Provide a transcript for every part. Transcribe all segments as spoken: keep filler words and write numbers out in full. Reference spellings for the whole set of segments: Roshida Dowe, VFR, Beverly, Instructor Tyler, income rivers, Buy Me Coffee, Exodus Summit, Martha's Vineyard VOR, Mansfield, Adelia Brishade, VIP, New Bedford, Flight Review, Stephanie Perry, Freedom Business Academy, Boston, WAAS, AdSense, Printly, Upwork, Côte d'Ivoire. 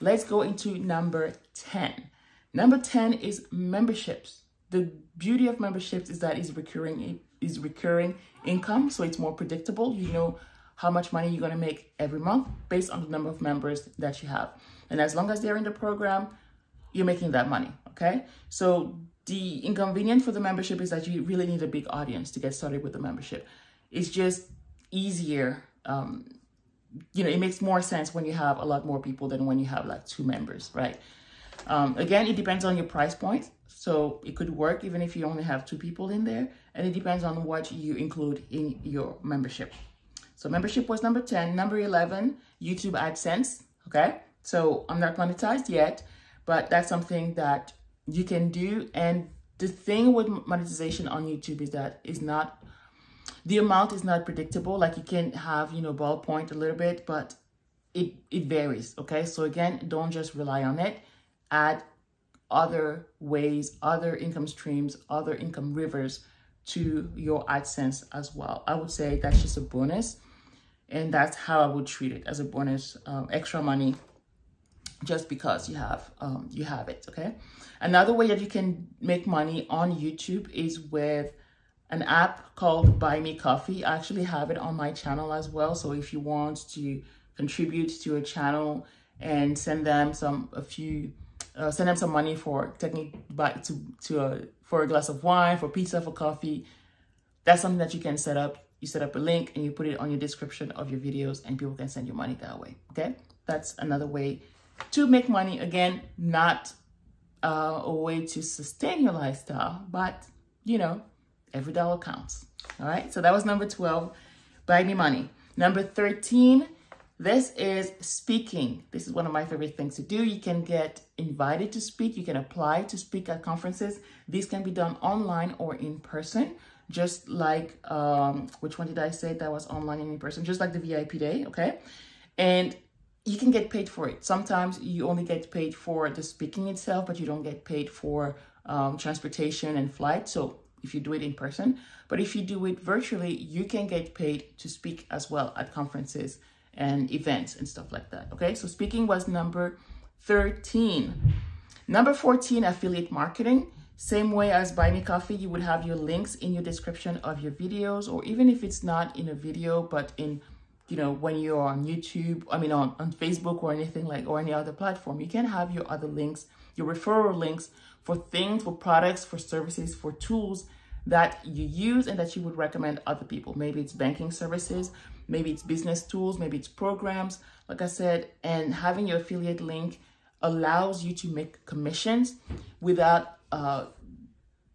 let's go into number ten. Number ten is memberships. The beauty of memberships is that it's recurring, is recurring income, so it's more predictable. You know how much money you're going to make every month based on the number of members that you have. And as long as they're in the program, you're making that money, okay? So the inconvenience for the membership is that you really need a big audience to get started with the membership. It's just easier. Um, you know, it makes more sense when you have a lot more people than when you have like two members, right? Um, again, it depends on your price point. So it could work even if you only have two people in there, and it depends on what you include in your membership. So membership was number ten. Number eleven, YouTube AdSense, okay? So I'm not monetized yet, but that's something that you can do. And the thing with monetization on YouTube is that it's not, the amount is not predictable. Like you can have, you know, ballpoint a little bit, but it, it varies, okay? So again, don't just rely on it. Add other ways, other income streams, other income rivers to your AdSense as well. I would say that's just a bonus, and that's how I would treat it, as a bonus, um, extra money, just because you have um, you have it, okay? Another way that you can make money on YouTube is with an app called Buy Me Coffee. I actually have it on my channel as well. So if you want to contribute to a channel and send them some a few uh, send them some money for technique buy to to a, for a glass of wine, for pizza, for coffee, that's something that you can set up. You set up a link and you put it on your description of your videos, and people can send you money that way, okay? That's another way to make money. Again, not uh, a way to sustain your lifestyle, but you know, every dollar counts. All right, so that was number twelve, Buy Me Money. Number thirteen, this is speaking. This is one of my favorite things to do. You can get invited to speak. You can apply to speak at conferences. These can be done online or in person, just like, um, which one did I say that was online and in person? Just like the V I P day, okay? And you can get paid for it. Sometimes you only get paid for the speaking itself, but you don't get paid for um, transportation and flight. So if you do it in person, but if you do it virtually, you can get paid to speak as well at conferences and events and stuff like that, okay? So speaking was number thirteen. Number fourteen, affiliate marketing. Same way as Buy Me Coffee, you would have your links in your description of your videos, or even if it's not in a video, but in, you know, when you're on YouTube, I mean, on, on Facebook or anything like, or any other platform, you can have your other links, your referral links for things, for products, for services, for tools that you use and that you would recommend other people. Maybe it's banking services, maybe it's business tools, maybe it's programs, like I said, and having your affiliate link allows you to make commissions without uh,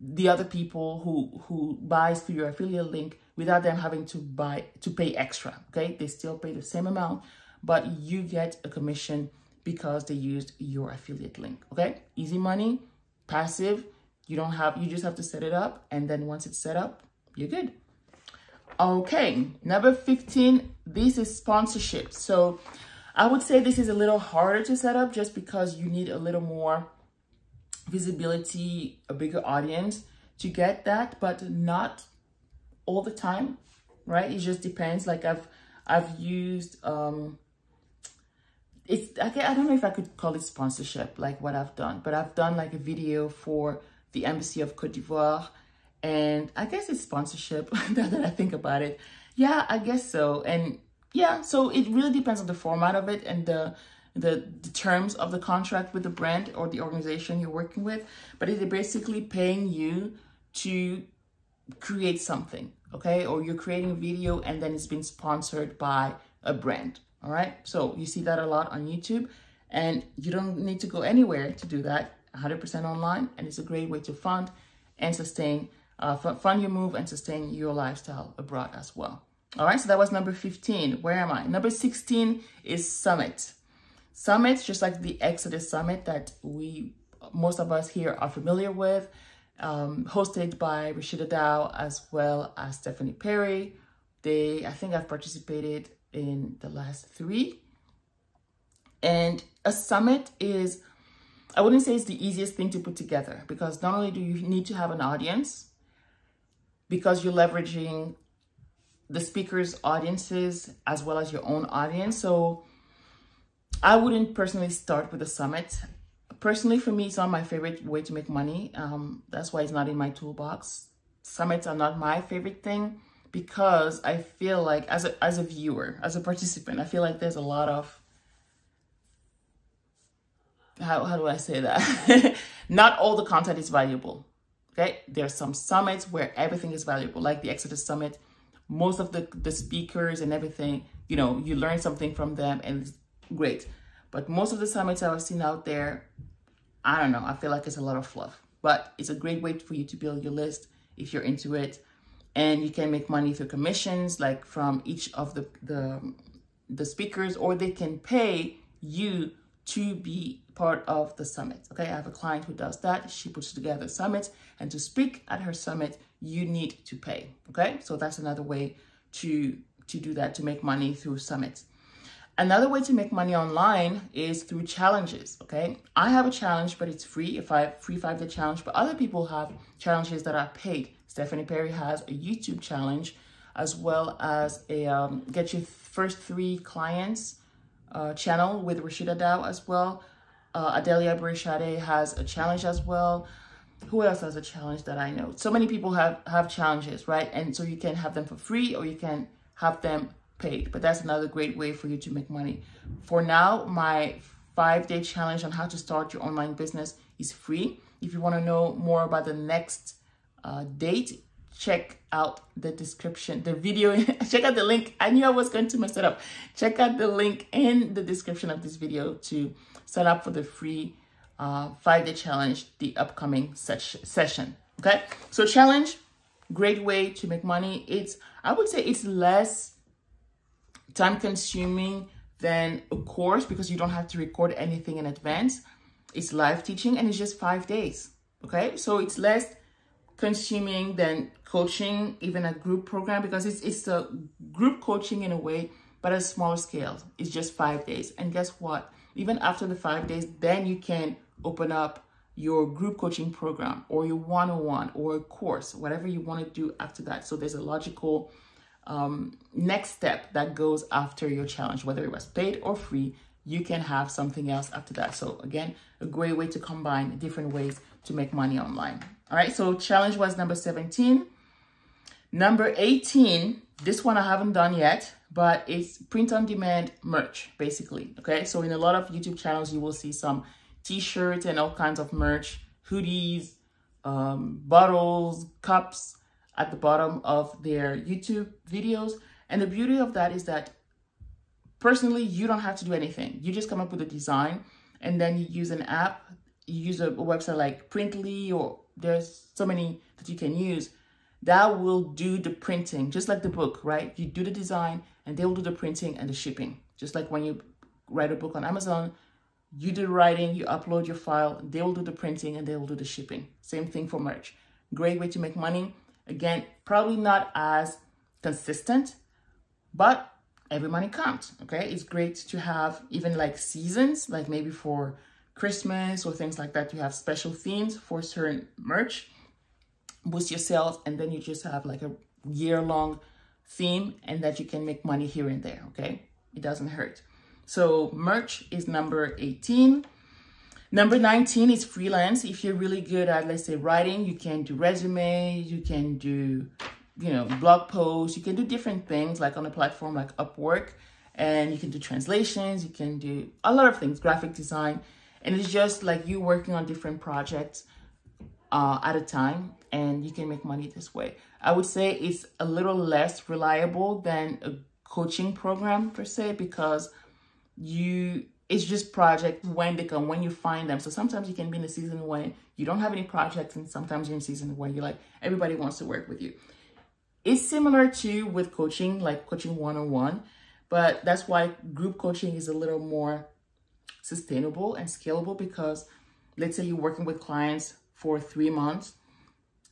the other people who, who buys through your affiliate link, without them having to buy, to pay extra, okay? They still pay the same amount, but you get a commission because they used your affiliate link, okay? Easy money, passive. You don't have, you just have to set it up. And then once it's set up, you're good. Okay, number fifteen, this is sponsorship. So I would say this is a little harder to set up just because you need a little more visibility, a bigger audience to get that, but not all the time, right? It just depends. Like I've, I've used, um, it's, I don't know if I could call it sponsorship, like what I've done, but I've done like a video for the Embassy of Côte d'Ivoire, and I guess it's sponsorship now that I think about it. Yeah, I guess so. And yeah, so it really depends on the format of it and the, the, the terms of the contract with the brand or the organization you're working with, but it's basically paying you to create something, okay? Or you're creating a video and then it's been sponsored by a brand, all right? So you see that a lot on YouTube, and you don't need to go anywhere to do that. one hundred percent online, and it's a great way to fund and sustain, uh, fund your move and sustain your lifestyle abroad as well. All right, so that was number fifteen. Where am I? Number sixteen is Summit. Summits, just like the Exodus Summit that we, most of us here are familiar with, um, hosted by Roshida Dowe as well as Stephanie Perry. They, I think I've participated in the last three. And a summit is, I wouldn't say it's the easiest thing to put together, because not only do you need to have an audience, because you're leveraging the speakers' audiences as well as your own audience. So I wouldn't personally start with a summit. Personally, for me, it's not my favorite way to make money. Um, that's why it's not in my toolbox. Summits are not my favorite thing because I feel like as a, as a viewer, as a participant, I feel like there's a lot of, how, how do I say that? Not all the content is valuable, okay? There's some summits where everything is valuable, like the Exodus Summit. Most of the, the speakers and everything, you know, you learn something from them and it's great. But most of the summits I've seen out there, I don't know, I feel like it's a lot of fluff. But it's a great way for you to build your list if you're into it. And you can make money through commissions, like from each of the, the, the speakers, or they can pay you to be part of the summit. Okay, I have a client who does that. She puts together summits, and to speak at her summit, you need to pay. Okay, so that's another way to, to do that, to make money through summits. Another way to make money online is through challenges. Okay, I have a challenge, but it's free. If I free five day challenge, but other people have challenges that are paid. Stephanie Perry has a YouTube challenge, as well as a um, get your first three clients uh, channel with Roshida Dowe as well. Uh, Adelia Brishade has a challenge as well. Who else has a challenge that I know? So many people have, have challenges, right? And so you can have them for free or you can have them paid. But that's another great way for you to make money. For now, my five-day challenge on how to start your online business is free. If you want to know more about the next uh, date, check out the description, the video. Check out the link. I knew I was going to mess it up. Check out the link in the description of this video to sign up for the free uh, five-day challenge, the upcoming session. Okay, so challenge, great way to make money. It's, I would say it's less time-consuming than a course because you don't have to record anything in advance. It's live teaching and it's just five days. Okay, so it's less consuming than coaching, even a group program, because it's, it's a group coaching in a way, but at a smaller scale. It's just five days. And guess what? Even after the five days, then you can open up your group coaching program or your one-on-one or a course, whatever you want to do after that. So there's a logical um, next step that goes after your challenge, whether it was paid or free, you can have something else after that. So again, a great way to combine different ways to make money online. All right, so challenge was number seventeen. Number eighteen, this one I haven't done yet, but it's print-on-demand merch, basically, okay? So in a lot of YouTube channels, you will see some t-shirts and all kinds of merch, hoodies, um, bottles, cups at the bottom of their YouTube videos. And the beauty of that is that personally, you don't have to do anything. You just come up with a design and then you use an app, you use a, a website like Printly, or there's so many that you can use that will do the printing, just like the book, right? You do the design and they will do the printing and the shipping. Just like when you write a book on Amazon, you do the writing, you upload your file, they will do the printing and they will do the shipping. Same thing for merch. Great way to make money. Again, probably not as consistent, but every money counts, okay? It's great to have even like seasons, like maybe for Christmas or things like that. You have special themes for certain merch, boost your sales, and then you just have like a year-long theme and that you can make money here and there, okay? It doesn't hurt. So merch is number eighteen. Number nineteen is freelance. If you're really good at, let's say, writing, you can do resumes, you can do, you know, blog posts, you can do different things like on a platform like Upwork, and you can do translations, you can do a lot of things, graphic design. And it's just like you working on different projects uh, at a time, and you can make money this way. I would say it's a little less reliable than a coaching program per se, because you it's just projects when they come, when you find them. So sometimes you can be in a season when you don't have any projects, and sometimes you're in a season when you're like, everybody wants to work with you. It's similar to with coaching, like coaching one-on-one, but that's why group coaching is a little more sustainable and scalable, because let's say you're working with clients for three months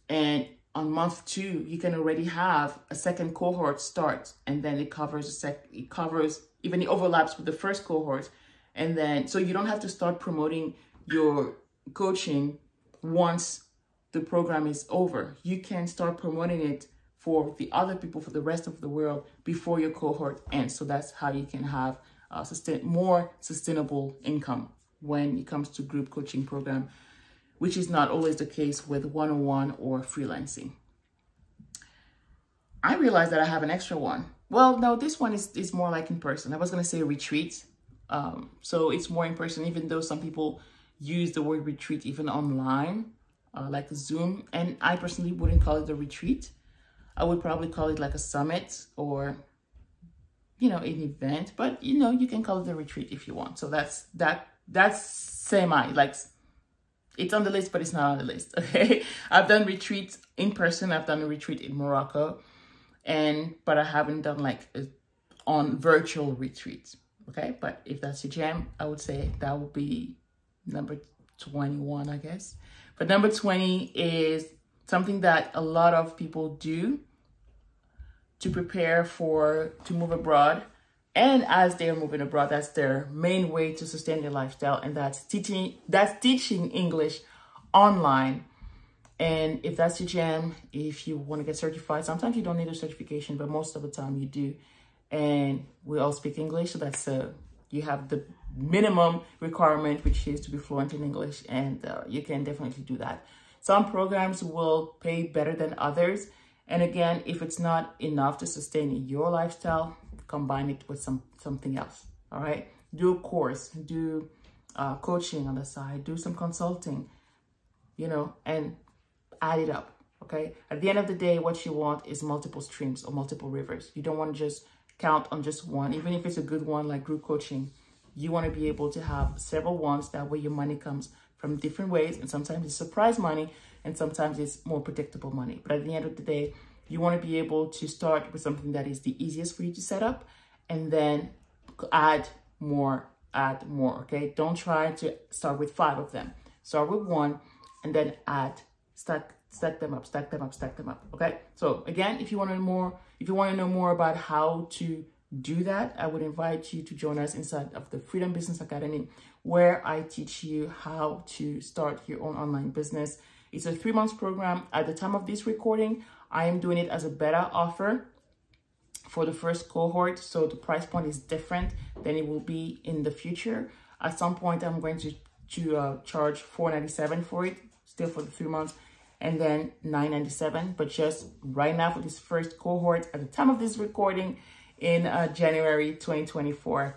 and on month two, you can already have a second cohort start, and then it covers a sec, it covers, even it overlaps with the first cohort. And then, so you don't have to start promoting your coaching once the program is over. You can start promoting it for the other people, for the rest of the world before your cohort ends. So that's how you can have uh, sustain, more sustainable income when it comes to group coaching program, which is not always the case with one-on-one or freelancing. I realized that I have an extra one. Well, no, this one is, is more like in person. I was going to say retreat. Um, so it's more in person, even though some people use the word retreat even online, uh, like Zoom. And I personally wouldn't call it a retreat. I would probably call it like a summit or, you know, an event. But, you know, you can call it a retreat if you want. So that's that. That's semi, like it's on the list, but it's not on the list. Okay. I've done retreats in person. I've done a retreat in Morocco, and, but I haven't done like a, on virtual retreats. Okay. But if that's your jam, I would say that would be number twenty-one, I guess. But number twenty is something that a lot of people do to prepare for, to move abroad. And as they are moving abroad, that's their main way to sustain their lifestyle. And that's teaching, that's teaching English online. And if that's your jam, if you want to get certified, sometimes you don't need a certification, but most of the time you do. And we all speak English. So that's a, you have the minimum requirement, which is to be fluent in English. And uh, you can definitely do that. Some programs will pay better than others. And again, if it's not enough to sustain your lifestyle, combine it with some something else. All right, do a course, do uh, coaching on the side, do some consulting, you know, and add it up. Okay, at the end of the day, what you want is multiple streams or multiple rivers. You don't want to just count on just one, even if it's a good one like group coaching. You want to be able to have several ones. That way your money comes from different ways, and sometimes it's surprise money and sometimes it's more predictable money. But at the end of the day, you want to be able to start with something that is the easiest for you to set up, and then add more, add more, okay? Don't try to start with five of them. Start with one and then add, stack, stack them up, stack them up, stack them up, okay? So again, if you want to know more, if you want to know more about how to do that, I would invite you to join us inside of the Freedom Business Academy, where I teach you how to start your own online business. It's a three-month program. At the time of this recording, I am doing it as a beta offer for the first cohort. So the price point is different than it will be in the future. At some point, I'm going to, to uh, charge four ninety-seven for it, still for the three months, and then nine ninety-seven. But just right now for this first cohort, at the time of this recording in uh, January twenty twenty-four,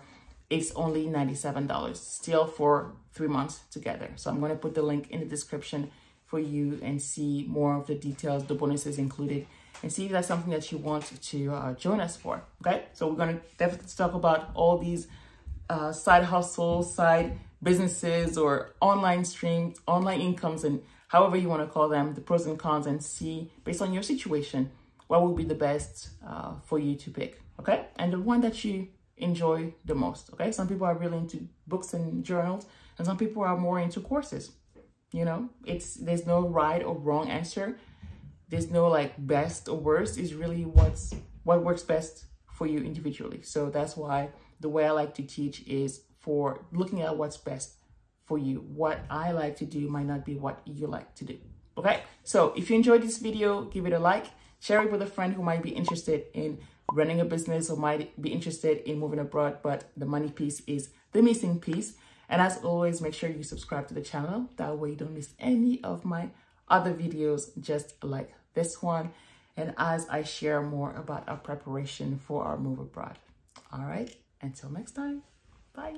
it's only ninety-seven dollars, still for three months together. So I'm going to put the link in the description for you and see more of the details, the bonuses included, and see if that's something that you want to uh, join us for. Okay, so we're going to definitely talk about all these uh, side hustles, side businesses, or online streams, online incomes, and however you want to call them, the pros and cons, and see based on your situation what will be the best uh, for you to pick. Okay, and the one that you enjoy the most. Okay, some people are really into books and journals, and some people are more into courses. You know, it's, there's no right or wrong answer. There's no like best or worst. It's really what's, what works best for you individually. So that's why the way I like to teach is for looking at what's best for you. What I like to do might not be what you like to do. Okay. So if you enjoyed this video, give it a like, share it with a friend who might be interested in running a business or might be interested in moving abroad, but the money piece is the missing piece. And as always, make sure you subscribe to the channel. That way you don't miss any of my other videos just like this one. And as I share more about our preparation for our move abroad. All right, until next time, bye.